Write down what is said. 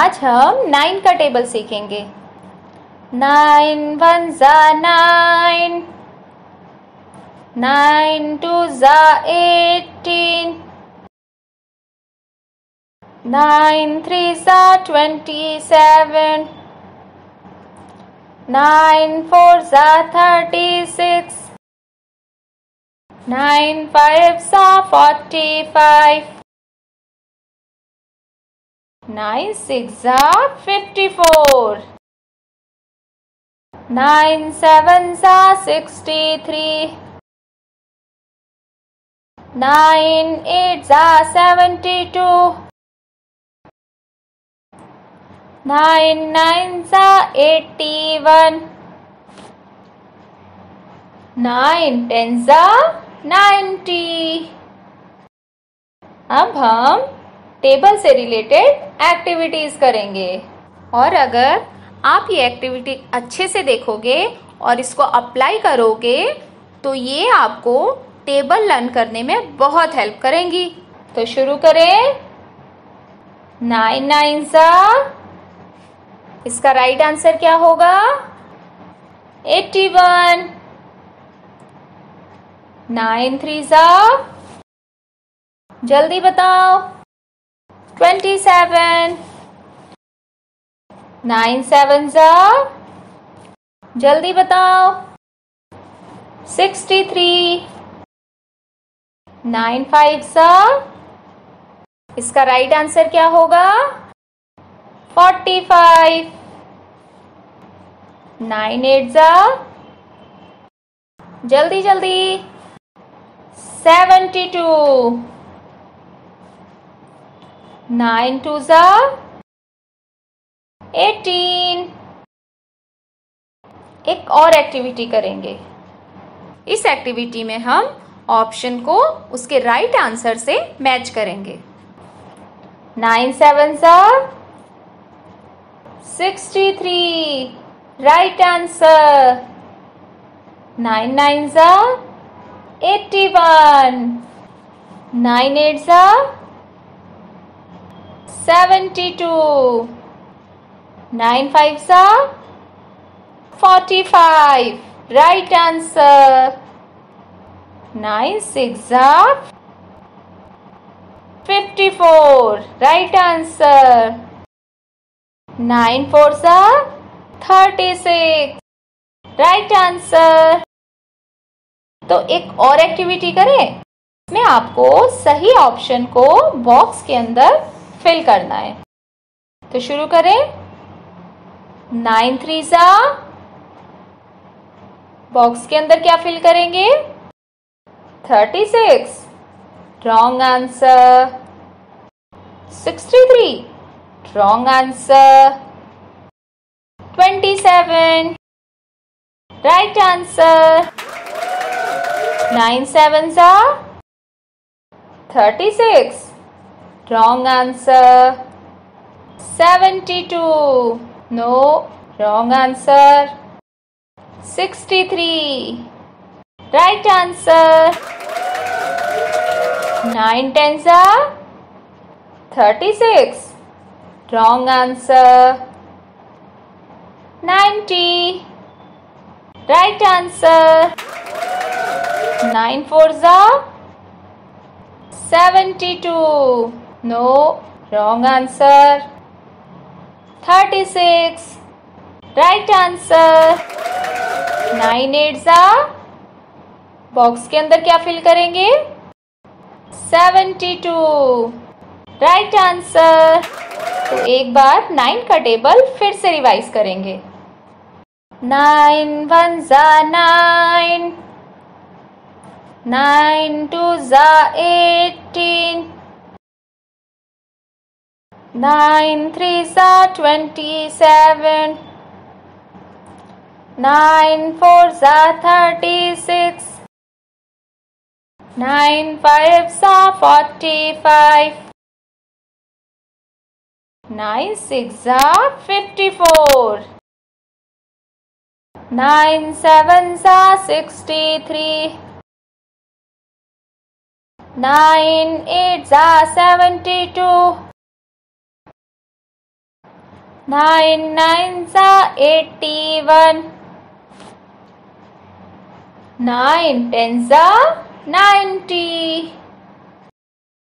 आज हम 9 का टेबल सीखेंगे। 9 1 जा 9, 9 2 जा 18, 9 3 जा 27, 9 4 जा 36, 9 5 जा 45, 9 6 जा 54, 9 7 जा 63, 9 8 जा 72, 9 9 जा 81, 9 10 जा 90। अब हम टेबल से रिलेटेड एक्टिविटीज़ करेंगे, और अगर आप ये एक्टिविटी अच्छे से देखोगे और इसको अप्लाई करोगे तो ये आपको टेबल लर्न करने में बहुत हेल्प करेंगी। तो शुरू करें। 9 9 जा, इसका राइट आंसर क्या होगा? 81। 9 3 जा, जल्दी बताओ, 27। 9 7 जा, जल्दी बताओ, 63। 9 5 जा, इसका राइट आंसर क्या होगा? 45। 9 8 जा, जल्दी जल्दी, 72। 9 2 जा 18। एक और एक्टिविटी करेंगे। इस एक्टिविटी में हम ऑप्शन को उसके राइट आंसर से मैच करेंगे। 9 7 जा 63, राइट आंसर। 9 9 जा 81, 9 8 जा 72, 9 5 जा 45, राइट आंसर। 9 6 जा 54, राइट आंसर। 9 4 जा 36, राइट आंसर। तो एक और एक्टिविटी करें। इसमें आपको सही ऑप्शन को बॉक्स के अंदर फिल करना है। तो शुरू करें। 9 3 जा, बॉक्स के अंदर क्या फिल करेंगे? 36, wrong answer. 63, wrong answer. 27, right answer. 9 7 जा 36, wrong answer। 72, no, wrong answer। 63, right answer। 9 10 जा 36, wrong answer। 90, right answer। 9 4 जा 72, no, wrong answer। 36, right answer। 9 8 जा, बॉक्स के अंदर क्या फिल करेंगे? 72, right answer। तो एक बार 9 का टेबल फिर से रिवाइज करेंगे। 9 1 जा 9, 9 2 जा 18, 9 3 जा 27, 9 4 जा 36, 9 5 जा 45, 9 6 जा 54, 9 7 जा 63, 9 8 जा 72, 9 9s are 81. 9 10s are 90.